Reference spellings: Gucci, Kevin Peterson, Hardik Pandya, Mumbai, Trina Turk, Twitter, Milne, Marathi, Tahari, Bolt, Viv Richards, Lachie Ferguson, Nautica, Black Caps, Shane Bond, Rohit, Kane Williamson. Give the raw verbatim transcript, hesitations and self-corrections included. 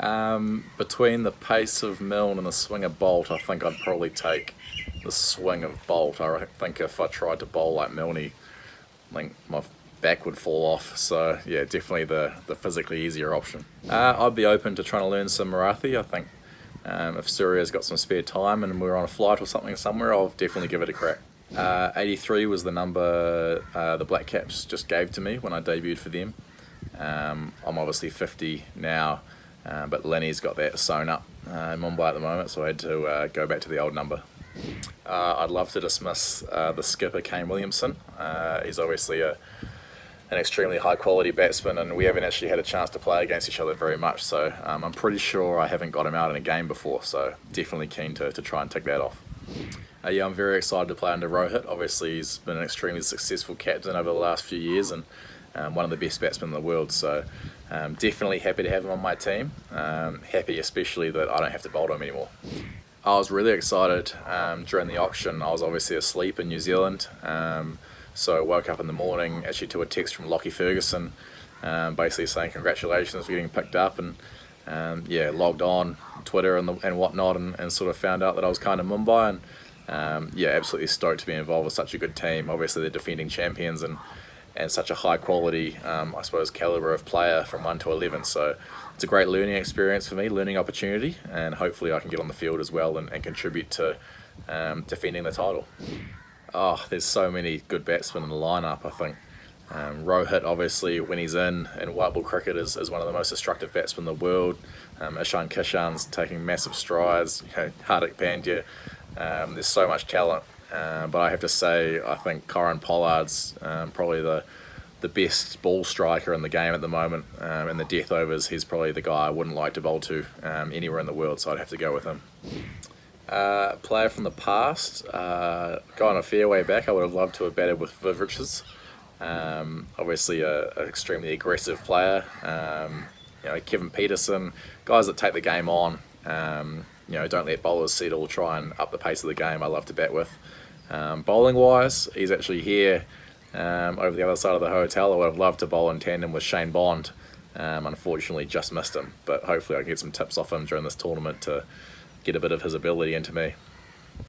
Um, between the pace of Milne and the swing of Bolt, I think I'd probably take the swing of Bolt. I think if I tried to bowl like Milne, I think my back would fall off. So yeah, definitely the, the physically easier option. Uh, I'd be open to trying to learn some Marathi. I think um, if Surya's got some spare time and we're on a flight or something somewhere, I'll definitely give it a crack. Uh, eighty-three was the number uh, the Black Caps just gave to me when I debuted for them. Um, I'm obviously fifty now. Uh, but Lenny's got that sewn up uh, in Mumbai at the moment, so I had to uh, go back to the old number. Uh, I'd love to dismiss uh, the skipper, Kane Williamson. Uh, he's obviously a, an extremely high-quality batsman, and we haven't actually had a chance to play against each other very much, so um, I'm pretty sure I haven't got him out in a game before, so definitely keen to, to try and tick that off. Uh, yeah, I'm very excited to play under Rohit. Obviously, he's been an extremely successful captain over the last few years, and Um, one of the best batsmen in the world, so um, definitely happy to have him on my team. Um, happy especially that I don't have to bowl him anymore. I was really excited um, during the auction. I was obviously asleep in New Zealand, um, so I woke up in the morning actually to a text from Lachie Ferguson um, basically saying congratulations for getting picked up, and um, yeah, logged on Twitter and, the, and whatnot and, and sort of found out that I was kind of Mumbai, and um, yeah, absolutely stoked to be involved with such a good team. Obviously they're defending champions and and such a high quality, um, I suppose, calibre of player from one to eleven. So it's a great learning experience for me, learning opportunity, and hopefully I can get on the field as well and, and contribute to um, defending the title. Oh, there's so many good batsmen in the lineup, I think. Um, Rohit, obviously, when he's in, in white ball cricket, is, is one of the most destructive batsmen in the world. Um, Ishan Kishan's taking massive strides, you know, Hardik Pandya, um, there's so much talent. Uh, but I have to say, I think Kyron Pollard's um, probably the the best ball striker in the game at the moment. Um, in the death overs, he's probably the guy I wouldn't like to bowl to um, anywhere in the world, so I'd have to go with him. Uh, player from the past, uh, going a fair way back, I would have loved to have batted with Viv Richards. Um, obviously, a, an extremely aggressive player. Um, you know, Kevin Peterson, guys that take the game on. Um, You know, don't let bowlers settle, try and up the pace of the game. I love to bat with. Um, bowling wise, he's actually here um, over the other side of the hotel. I would have loved to bowl in tandem with Shane Bond. Um, unfortunately, just missed him, but hopefully I can get some tips off him during this tournament to get a bit of his ability into me.